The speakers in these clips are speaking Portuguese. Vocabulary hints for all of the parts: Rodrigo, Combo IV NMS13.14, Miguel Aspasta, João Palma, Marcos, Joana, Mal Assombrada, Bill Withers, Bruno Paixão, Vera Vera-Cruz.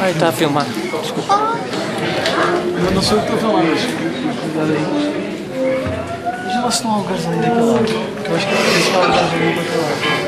Ai, está a filmar. Desculpa. Eu não sei o que estou a falar, mas cuidado aí. Veja lá se não há lugares ali daquele lado. Eu acho que é o lugar ali daquele lado.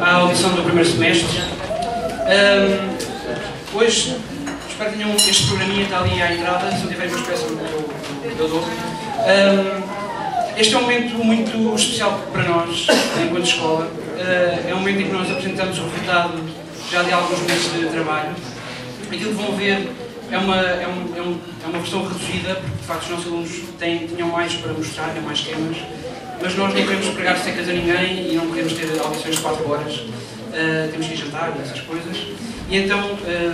À audição do primeiro semestre. Hoje, espero que tenham este programinha, está ali à entrada, se não tiverem uma peça eu dou. Este é um momento muito especial para nós, enquanto escola. É um momento em que nós apresentamos o resultado já de alguns meses de trabalho. Aquilo que vão ver é uma versão reduzida, porque de facto os nossos alunos tinham mais para mostrar, tinham mais temas. Mas nós não queremos pregar secas a ninguém e não queremos ter audições de 4 horas. Temos que ir jantar, essas coisas. E então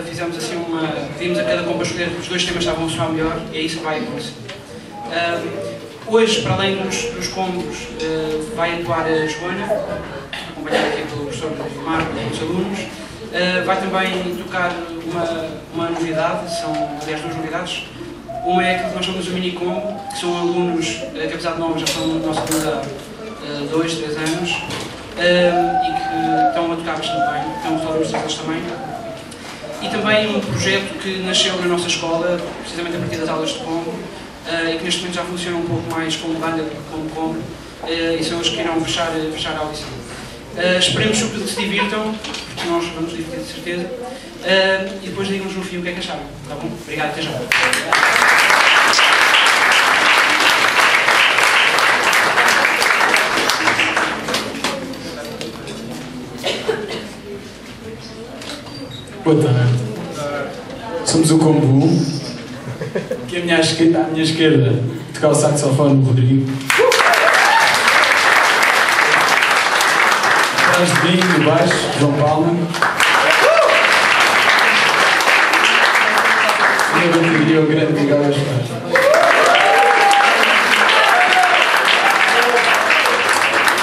fizemos assim pedimos a cada compa escolher os dois temas que estavam a funcionar melhor e é isso que vai acontecer. Hoje, para além dos combos, vai atuar a Joana, acompanhada aqui pelo professor Marcos e pelos alunos. Vai também tocar uma novidade, são aliás duas novidades. Uma é aquilo que nós chamamos o mini-combo, que são alunos que apesar de novos já são alunos há 2, 3 anos e que estão a tocar bastante bem, estão a falar deles também. E também um projeto que nasceu na nossa escola, precisamente a partir das aulas de combo e que neste momento já funciona um pouco mais como banda do que como combo e são os que irão fechar a audição. Esperemos sobretudo que se divirtam, porque nós vamos divertir de certeza, e depois digam-nos no fim o que é que acharam, tá bom? Obrigado, até já. Boa tarde. Somos o Combo 1, que à minha esquerda toca o saxofone, o Rodrigo. Atrás de mim, no baixo, João Palma. E eu vou pedir ao grande Miguel Aspasta.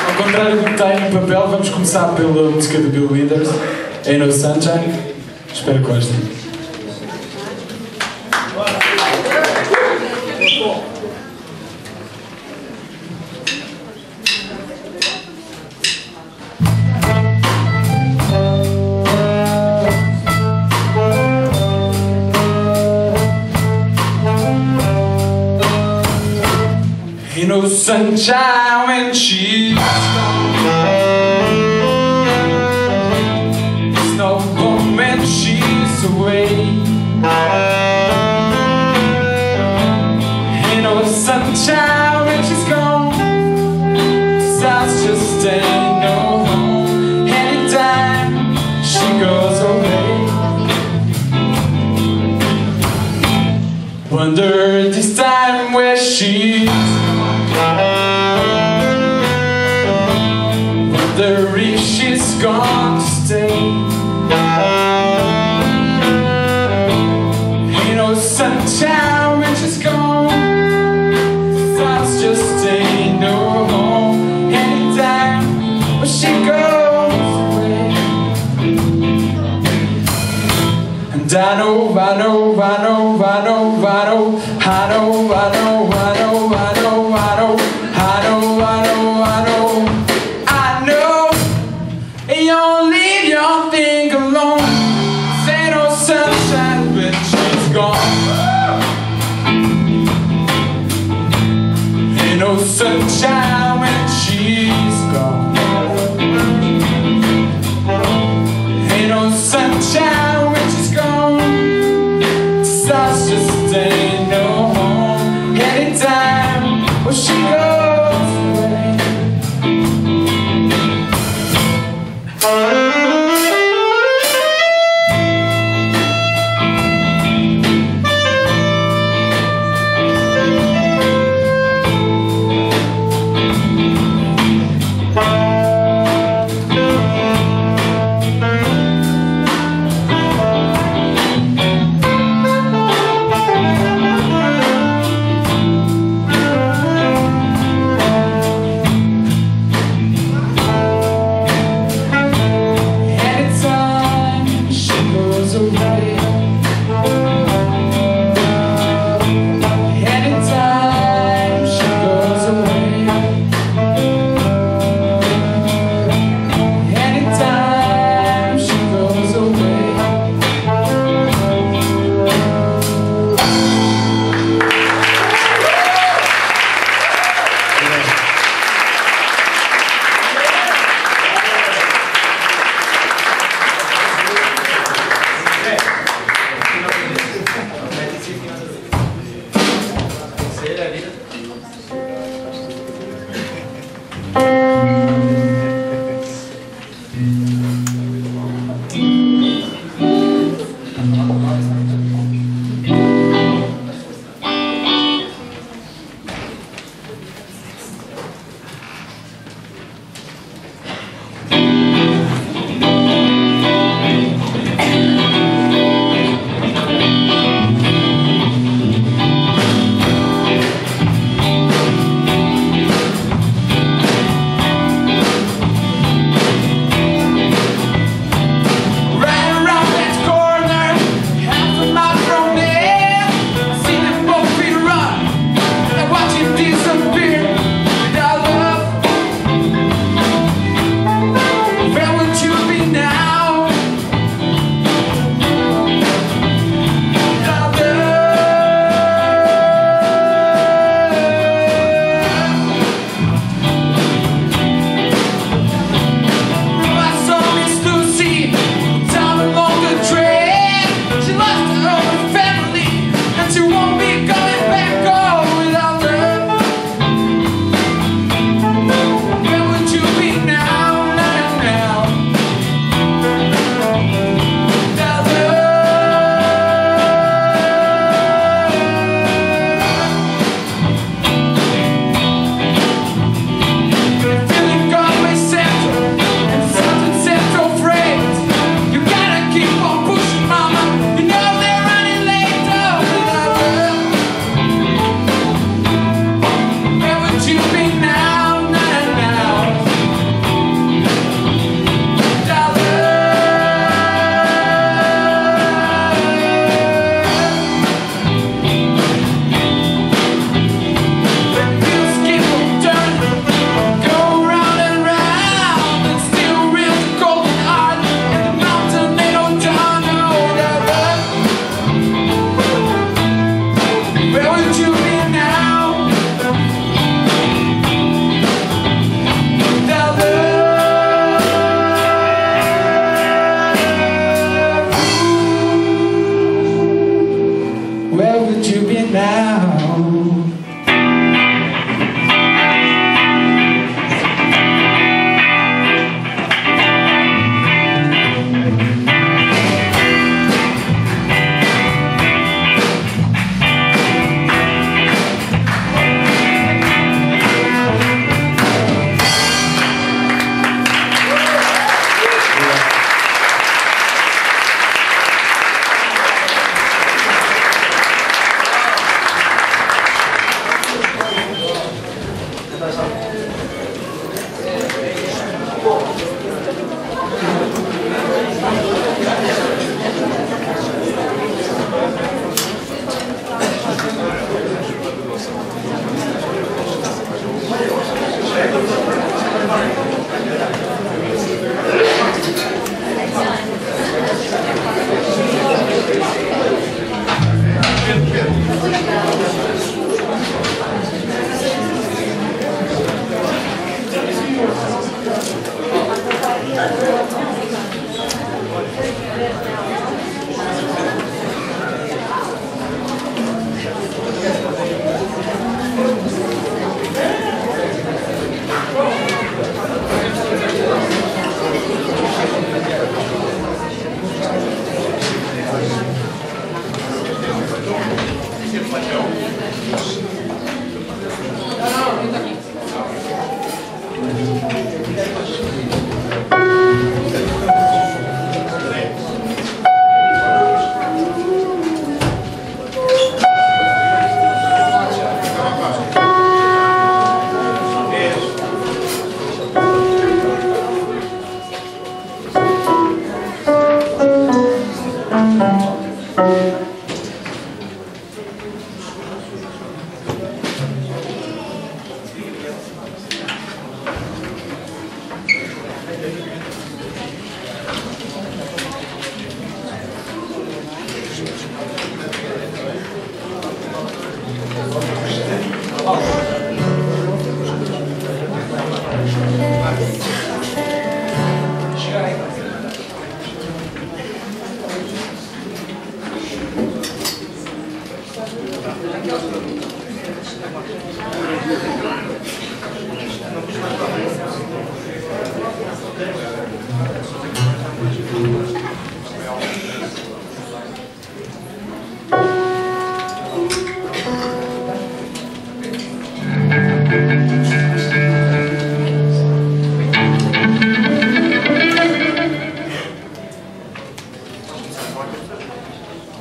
Ao contrário do que está aí no papel, vamos começar pela música do Bill Withers, Ain't No Sunshine. Espero que gostem. No sunshine when she's gone. There's no home when she's away. Ain't no sunshine when she's gone. That's just ain't no home. Anytime she goes away. Wonder this time where she's gone to stay. Ain't no sunshine when she's gone. That's just ain't no home. Anytime when she goes away. And I know, I know, I know, I know, I know, I know, I know, I know, I know, I know, I know, I know, I know. no sunshine when she's gone. Ain't no sunshine when she's gone. Such a day, no home. Anytime when she goes away.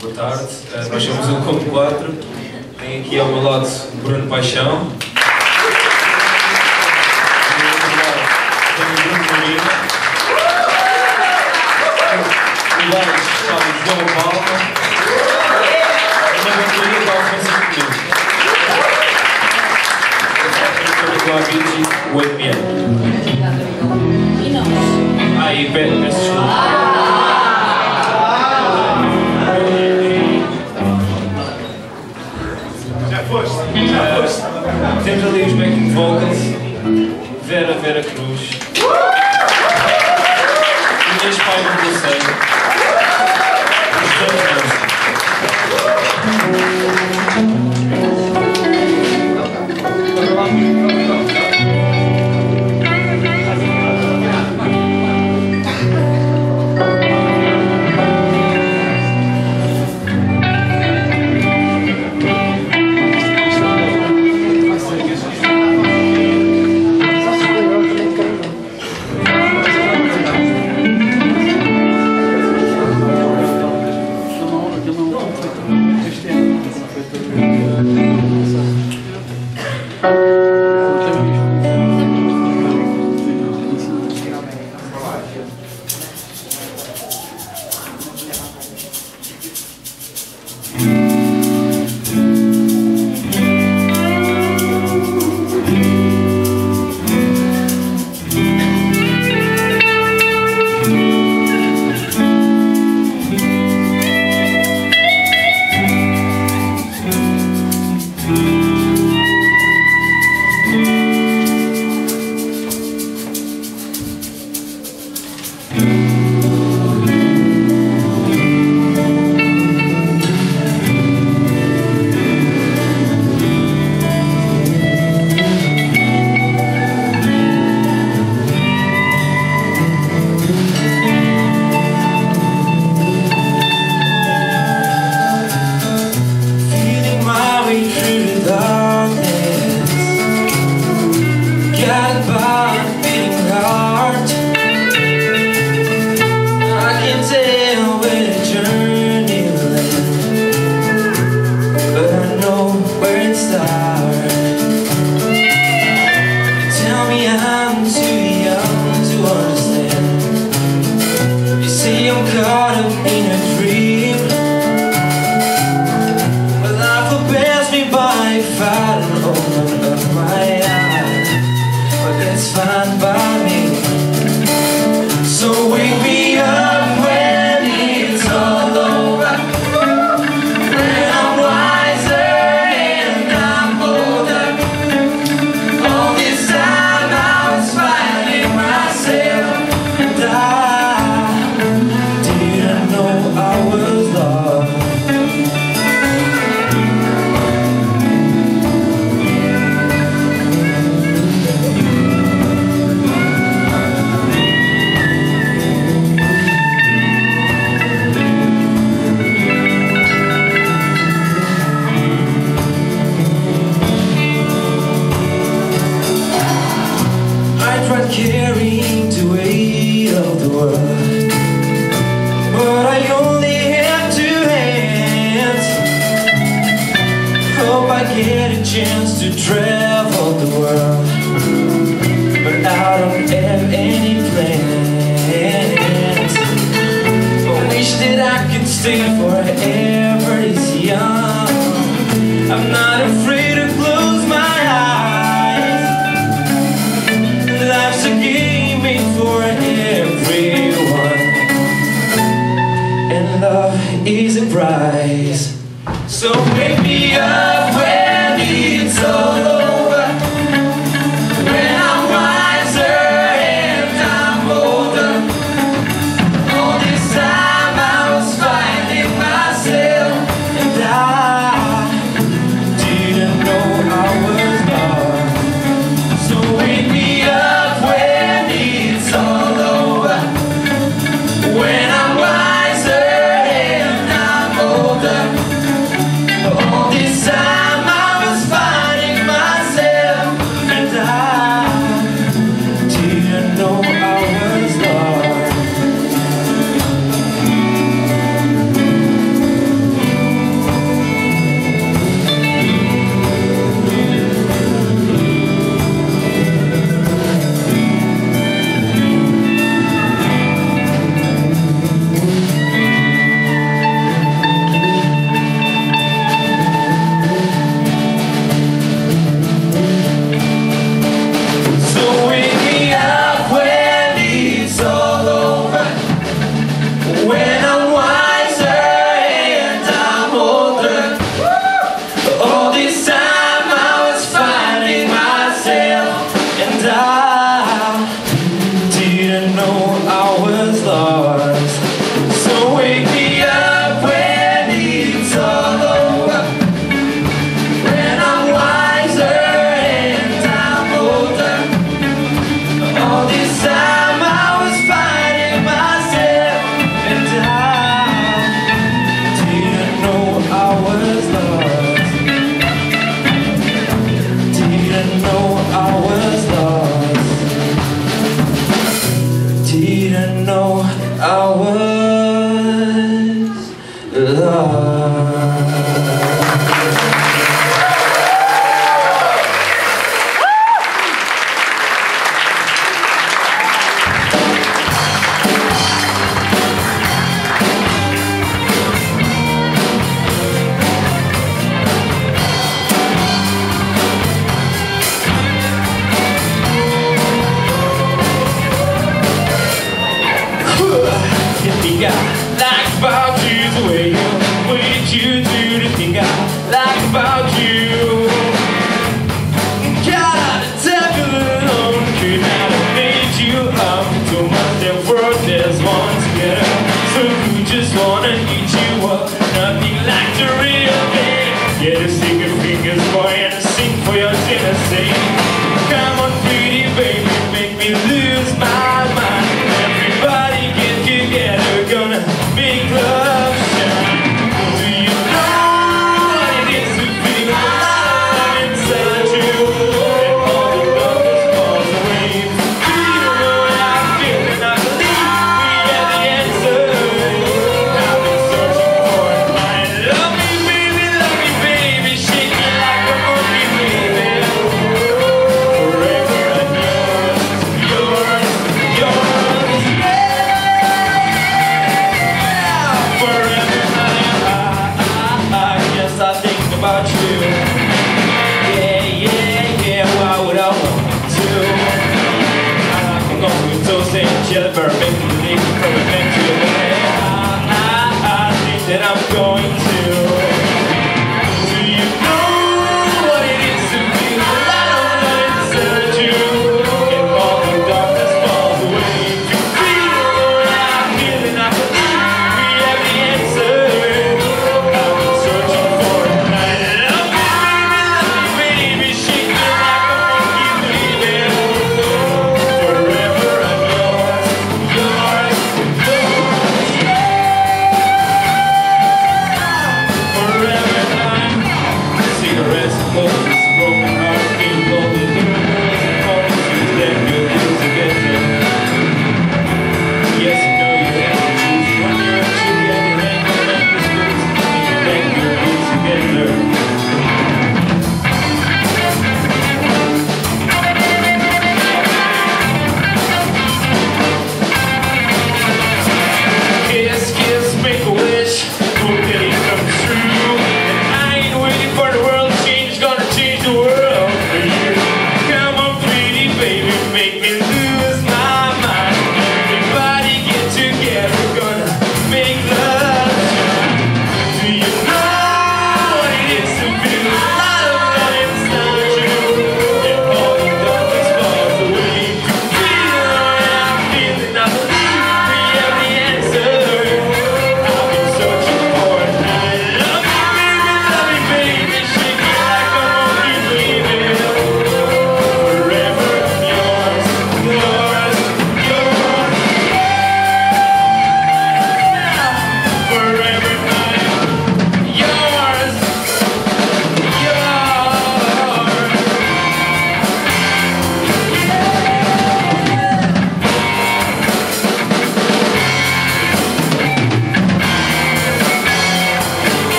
Boa tarde, nós somos o Combo 4, tem aqui ao meu lado o Bruno Paixão. João Palma, Já foste. Temos ali os backing vocals, Vera Cruz, Miguel Aspasta. Carrying the weight of the world, but I only have two hands. Hope I get a chance to travel the world, but I don't have any plans. I wish that I could stay forever is young. I'm not afraid to close my eyes. Love is a prize. So wake me up when it's all over, when I'm wiser and I'm older. All this time I was finding myself, and I didn't know I was lost. So wake me up when it's all over, when I'm wiser. Oh I didn't know I was lost. So wake me up when it's all over, when I'm wiser and I'm older. All this time I was fighting myself, and I didn't know I was lost. Didn't know I was lost.